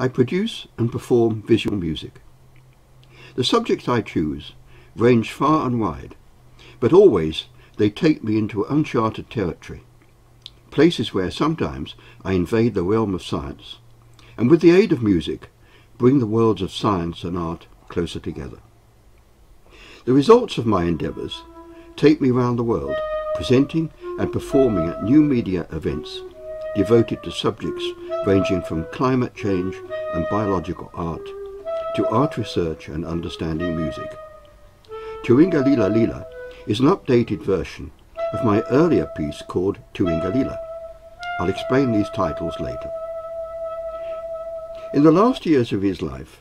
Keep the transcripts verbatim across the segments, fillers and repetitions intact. I produce and perform visual music. The subjects I choose range far and wide, but always they take me into uncharted territory, places where sometimes I invade the realm of science, and with the aid of music, bring the worlds of science and art closer together. The results of my endeavours take me round the world, presenting and performing at new media events devoted to subjects ranging from climate change and biological art to art research and understanding music. Turangalîla-Lîla is an updated version of my earlier piece called Turangalîla. I'll explain these titles later. In the last years of his life,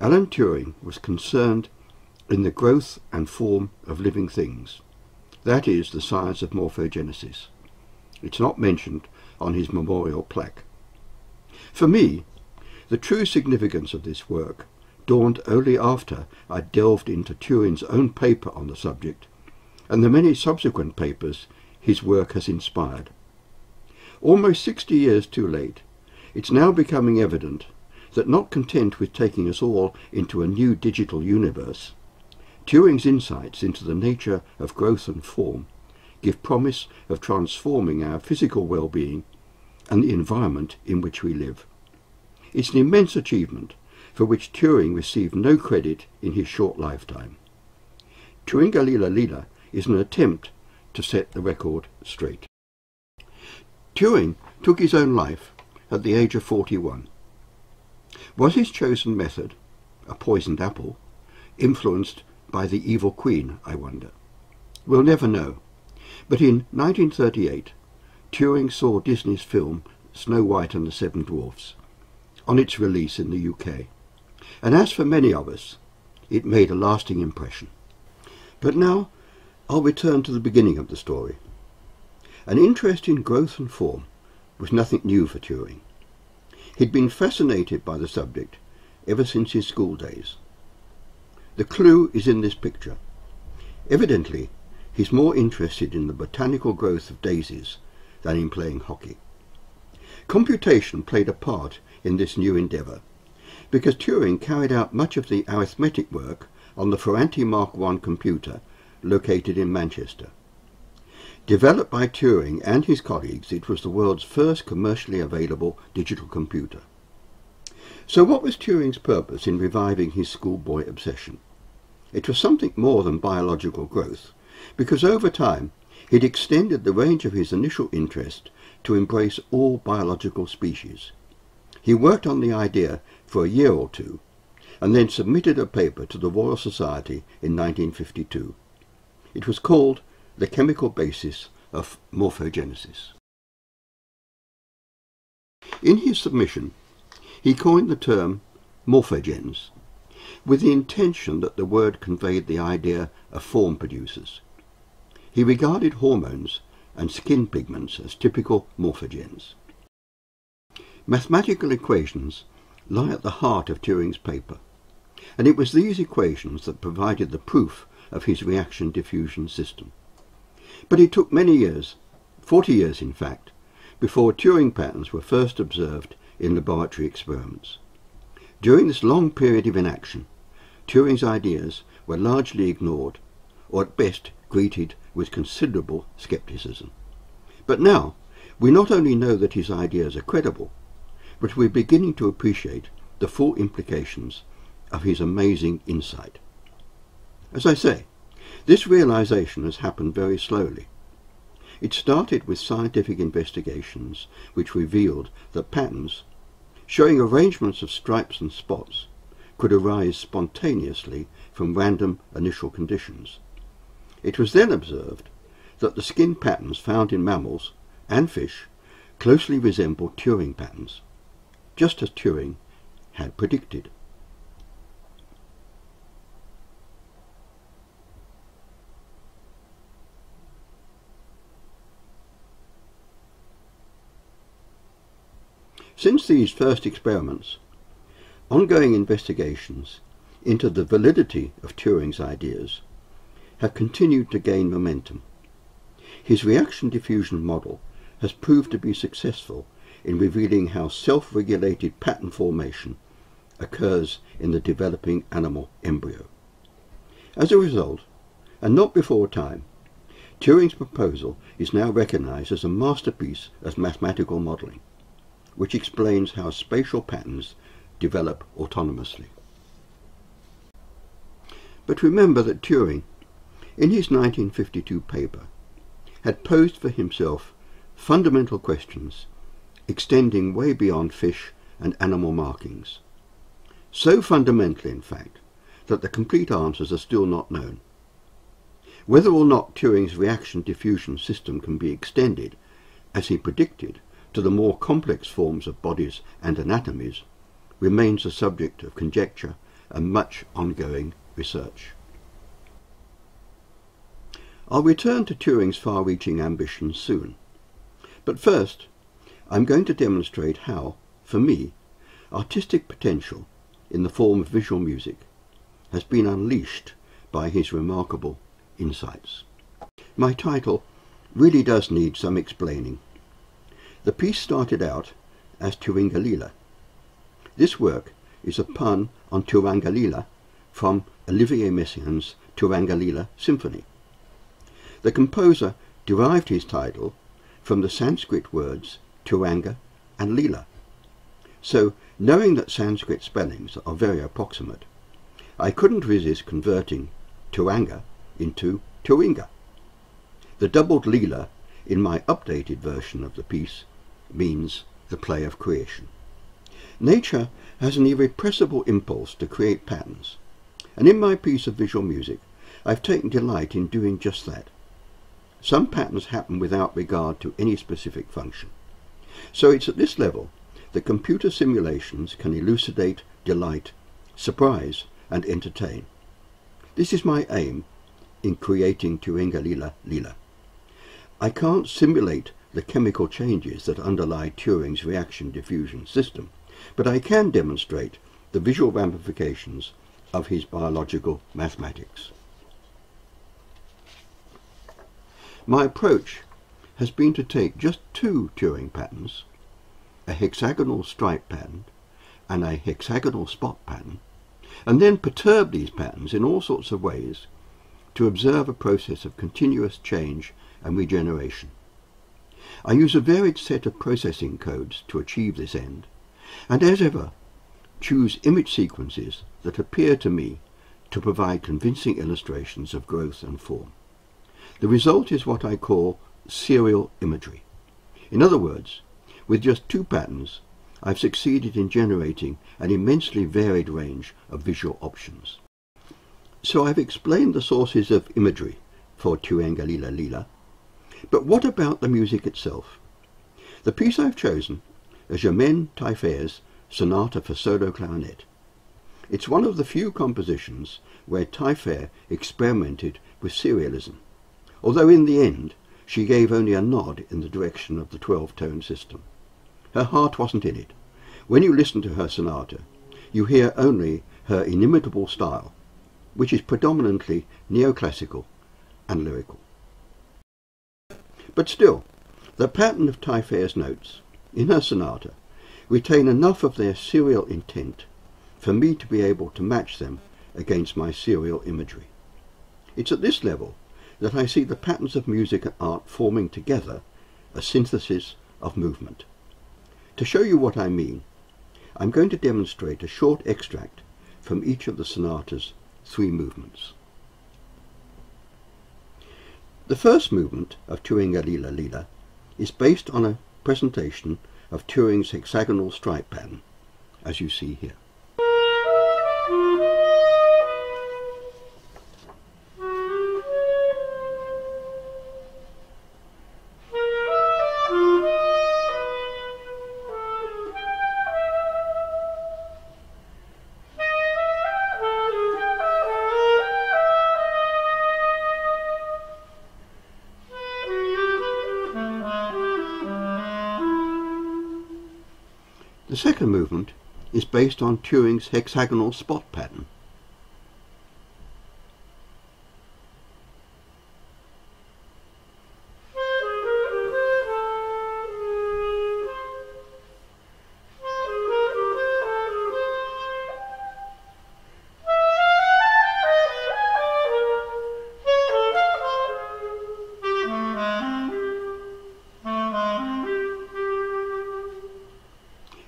Alan Turing was concerned in the growth and form of living things, that is, the science of morphogenesis. It's not mentioned on his memorial plaque. For me, the true significance of this work dawned only after I delved into Turing's own paper on the subject and the many subsequent papers his work has inspired. Almost sixty years too late, it's now becoming evident that not content with taking us all into a new digital universe, Turing's insights into the nature of growth and form give promise of transforming our physical well-being and the environment in which we live. It's an immense achievement for which Turing received no credit in his short lifetime. Turangalîla-Lîla is an attempt to set the record straight. Turing took his own life at the age of forty-one. Was his chosen method, a poisoned apple, influenced by the evil queen, I wonder? We'll never know. But in nineteen thirty-eight, Turing saw Disney's film Snow White and the Seven Dwarfs on its release in the U K. And as for many of us, it made a lasting impression. But now, I'll return to the beginning of the story. An interest in growth and form was nothing new for Turing. He'd been fascinated by the subject ever since his school days. The clue is in this picture. Evidently, he's more interested in the botanical growth of daisies than in playing hockey. Computation played a part in this new endeavour, because Turing carried out much of the arithmetic work on the Ferranti Mark one computer located in Manchester. Developed by Turing and his colleagues, it was the world's first commercially available digital computer. So what was Turing's purpose in reviving his schoolboy obsession? It was something more than biological growth, because over time he'd extended the range of his initial interest to embrace all biological species. He worked on the idea for a year or two and then submitted a paper to the Royal Society in nineteen fifty-two. It was called The Chemical Basis of Morphogenesis. In his submission, he coined the term morphogens with the intention that the word conveyed the idea of form producers. He regarded hormones and skin pigments as typical morphogens. Mathematical equations lie at the heart of Turing's paper, and it was these equations that provided the proof of his reaction diffusion system. But it took many years, forty years in fact, before Turing patterns were first observed in laboratory experiments. During this long period of inaction, Turing's ideas were largely ignored, or at best greeted with considerable scepticism. But now, we not only know that his ideas are credible, but we're beginning to appreciate the full implications of his amazing insight. As I say, this realization has happened very slowly. It started with scientific investigations which revealed that patterns showing arrangements of stripes and spots could arise spontaneously from random initial conditions. It was then observed that the skin patterns found in mammals and fish closely resemble Turing patterns, just as Turing had predicted. Since these first experiments, ongoing investigations into the validity of Turing's ideas have continued to gain momentum. His reaction diffusion model has proved to be successful in revealing how self-regulated pattern formation occurs in the developing animal embryo. As a result, and not before time, Turing's proposal is now recognized as a masterpiece of mathematical modeling, which explains how spatial patterns develop autonomously. But remember that Turing, in his nineteen fifty-two paper, had posed for himself fundamental questions extending way beyond fish and animal markings, so fundamentally, in fact, that the complete answers are still not known. Whether or not Turing's reaction-diffusion system can be extended, as he predicted, to the more complex forms of bodies and anatomies, remains a subject of conjecture and much ongoing research. I'll return to Turing's far-reaching ambitions soon, but first I'm going to demonstrate how, for me, artistic potential in the form of visual music has been unleashed by his remarkable insights. My title really does need some explaining. The piece started out as Turangalîla. This work is a pun on Turangalîla from Olivier Messiaen's Turangalîla Symphony. The composer derived his title from the Sanskrit words Turanga and Leela. So, knowing that Sanskrit spellings are very approximate, I couldn't resist converting Turanga into Turinga. The doubled Leela in my updated version of the piece means the play of creation. Nature has an irrepressible impulse to create patterns, and in my piece of visual music I've taken delight in doing just that. Some patterns happen without regard to any specific function. So it's at this level that computer simulations can elucidate, delight, surprise and entertain. This is my aim in creating Turangalîla-Lîla. I can't simulate the chemical changes that underlie Turing's reaction diffusion system, but I can demonstrate the visual ramifications of his biological mathematics. My approach has been to take just two Turing patterns, a hexagonal stripe pattern and a hexagonal spot pattern, and then perturb these patterns in all sorts of ways to observe a process of continuous change and regeneration. I use a varied set of processing codes to achieve this end, and as ever, choose image sequences that appear to me to provide convincing illustrations of growth and form. The result is what I call serial imagery. In other words, with just two patterns, I've succeeded in generating an immensely varied range of visual options. So I've explained the sources of imagery for Turangalîla-Lîla, but what about the music itself? The piece I've chosen is Germaine Tailleferre's Sonata for Solo Clarinet. It's one of the few compositions where Tailleferre experimented with serialism, although in the end she gave only a nod in the direction of the twelve-tone system. Her heart wasn't in it. When you listen to her sonata, you hear only her inimitable style, which is predominantly neoclassical and lyrical. But still, the pattern of Tailleferre's notes in her sonata retain enough of their serial intent for me to be able to match them against my serial imagery. It's at this level that I see the patterns of music and art forming together a synthesis of movement. To show you what I mean, I'm going to demonstrate a short extract from each of the sonata's three movements. The first movement of Turangalîla-Lîla is based on a presentation of Turing's hexagonal stripe pattern, as you see here. The second movement is based on Turing's hexagonal spot pattern.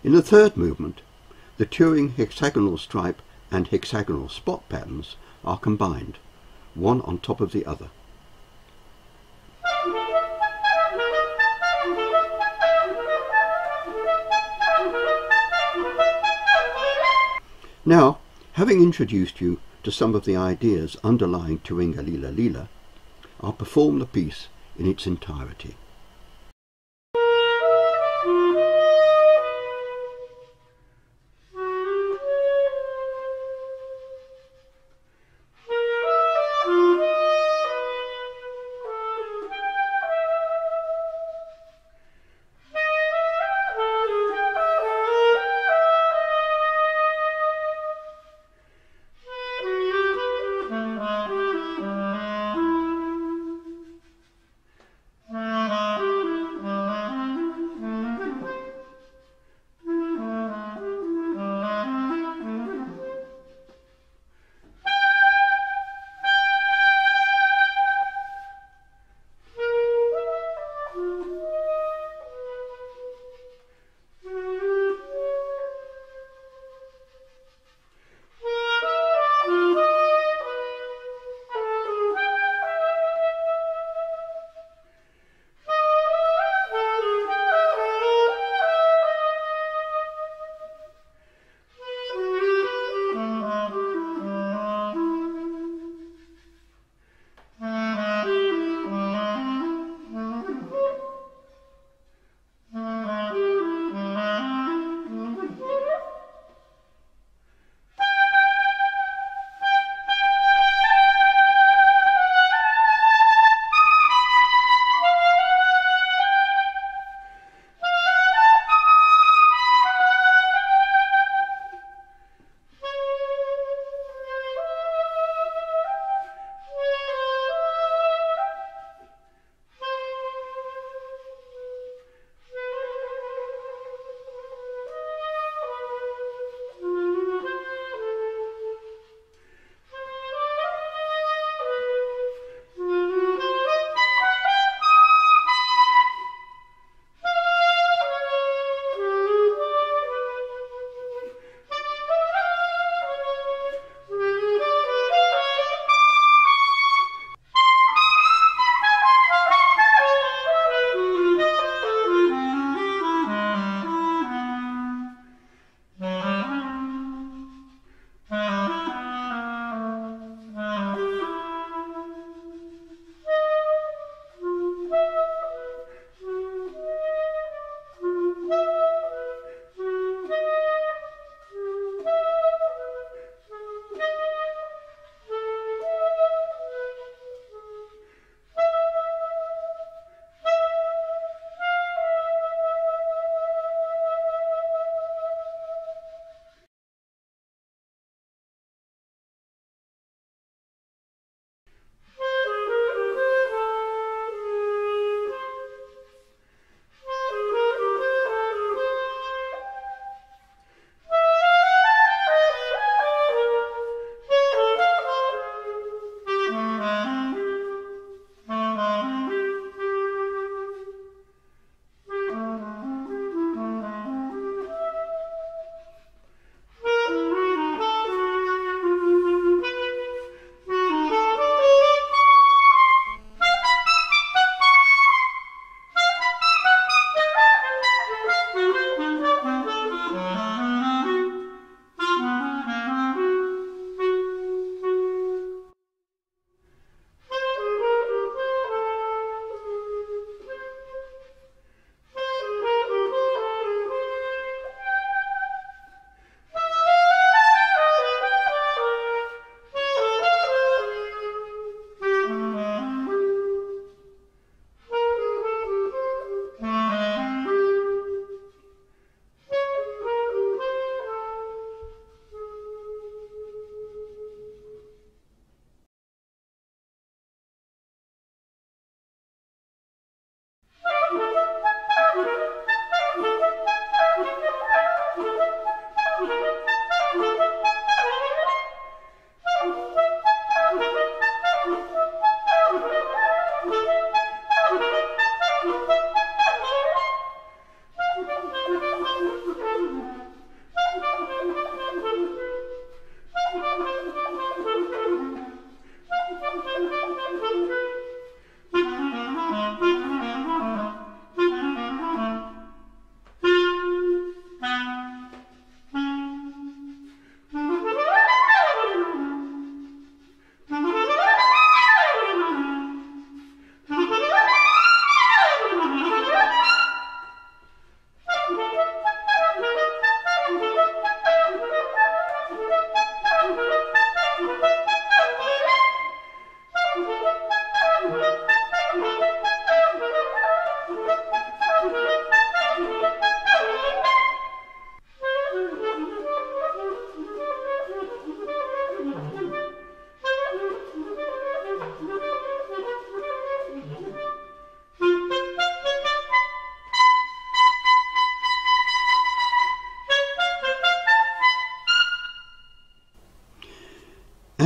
In the third movement, the Turing hexagonal stripe and hexagonal spot patterns are combined, one on top of the other. Now, having introduced you to some of the ideas underlying Turangalîla-Lîla, I'll perform the piece in its entirety. Mm-hmm.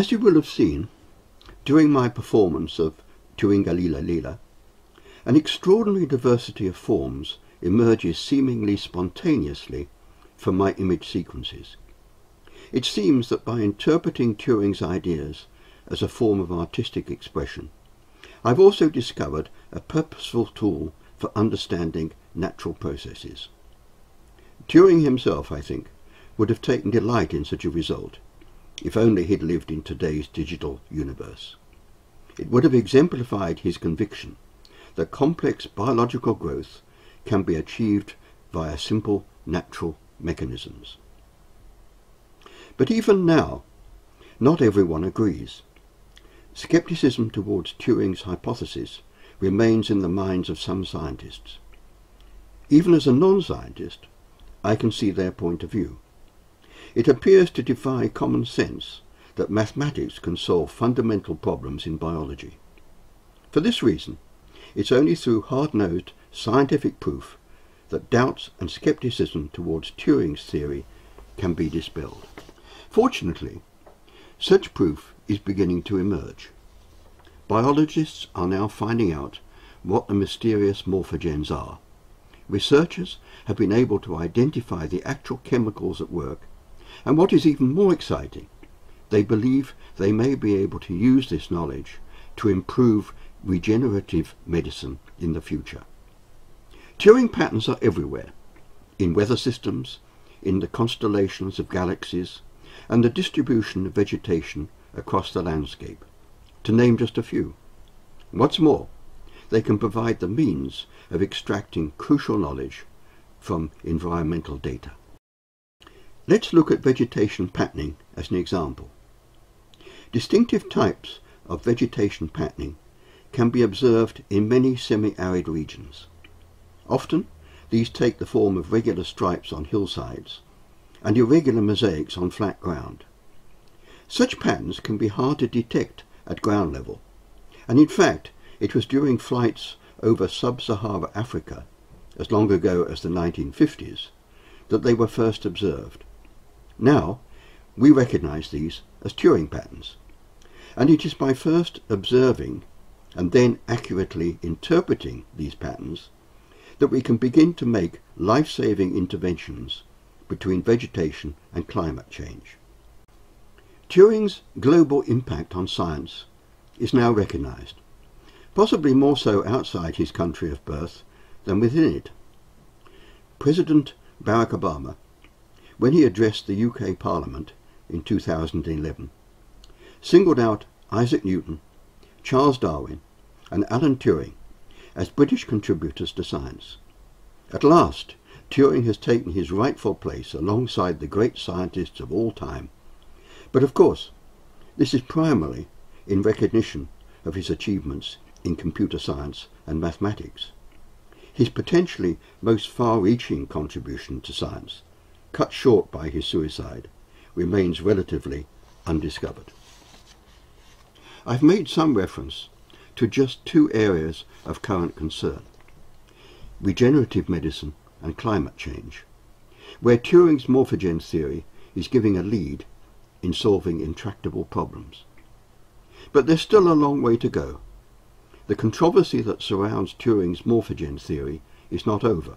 As you will have seen, during my performance of Turangalîla-Lîla, an extraordinary diversity of forms emerges seemingly spontaneously from my image sequences. It seems that by interpreting Turing's ideas as a form of artistic expression, I've also discovered a purposeful tool for understanding natural processes. Turing himself, I think, would have taken delight in such a result, if only he'd lived in today's digital universe. It would have exemplified his conviction that complex biological growth can be achieved via simple natural mechanisms. But even now, not everyone agrees. Skepticism towards Turing's hypothesis remains in the minds of some scientists. Even as a non-scientist, I can see their point of view. It appears to defy common sense that mathematics can solve fundamental problems in biology. For this reason, it's only through hard-nosed scientific proof that doubts and skepticism towards Turing's theory can be dispelled. Fortunately, such proof is beginning to emerge. Biologists are now finding out what the mysterious morphogens are. Researchers have been able to identify the actual chemicals at work, and what is even more exciting, they believe they may be able to use this knowledge to improve regenerative medicine in the future. Turing patterns are everywhere, in weather systems, in the constellations of galaxies, and the distribution of vegetation across the landscape, to name just a few. What's more, they can provide the means of extracting crucial knowledge from environmental data. Let's look at vegetation patterning as an example. Distinctive types of vegetation patterning can be observed in many semi-arid regions. Often, these take the form of regular stripes on hillsides and irregular mosaics on flat ground. Such patterns can be hard to detect at ground level, and in fact, it was during flights over sub-Saharan Africa, as long ago as the nineteen fifties, that they were first observed. Now, we recognize these as Turing patterns, and it is by first observing and then accurately interpreting these patterns that we can begin to make life-saving interventions between vegetation and climate change. Turing's global impact on science is now recognized, possibly more so outside his country of birth than within it. President Barack Obama, when he addressed the U K Parliament in two thousand eleven, singled out Isaac Newton, Charles Darwin, and Alan Turing as British contributors to science. At last, Turing has taken his rightful place alongside the great scientists of all time. But of course, this is primarily in recognition of his achievements in computer science and mathematics. His potentially most far-reaching contribution to science, cut short by his suicide, remains relatively undiscovered. I've made some reference to just two areas of current concern: regenerative medicine and climate change, where Turing's morphogen theory is giving a lead in solving intractable problems. But there's still a long way to go. The controversy that surrounds Turing's morphogen theory is not over.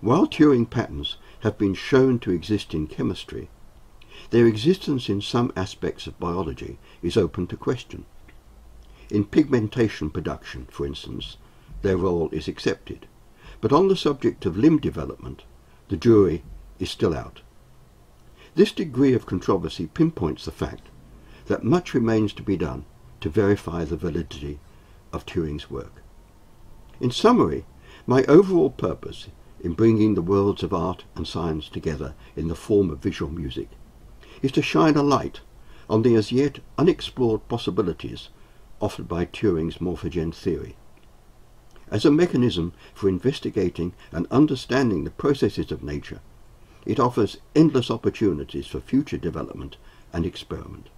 While Turing patterns have been shown to exist in chemistry, their existence in some aspects of biology is open to question. In pigmentation production, for instance, their role is accepted, but on the subject of limb development, the jury is still out. This degree of controversy pinpoints the fact that much remains to be done to verify the validity of Turing's work. In summary, my overall purpose in bringing the worlds of art and science together in the form of visual music is to shine a light on the as yet unexplored possibilities offered by Turing's morphogen theory. As a mechanism for investigating and understanding the processes of nature, it offers endless opportunities for future development and experiment.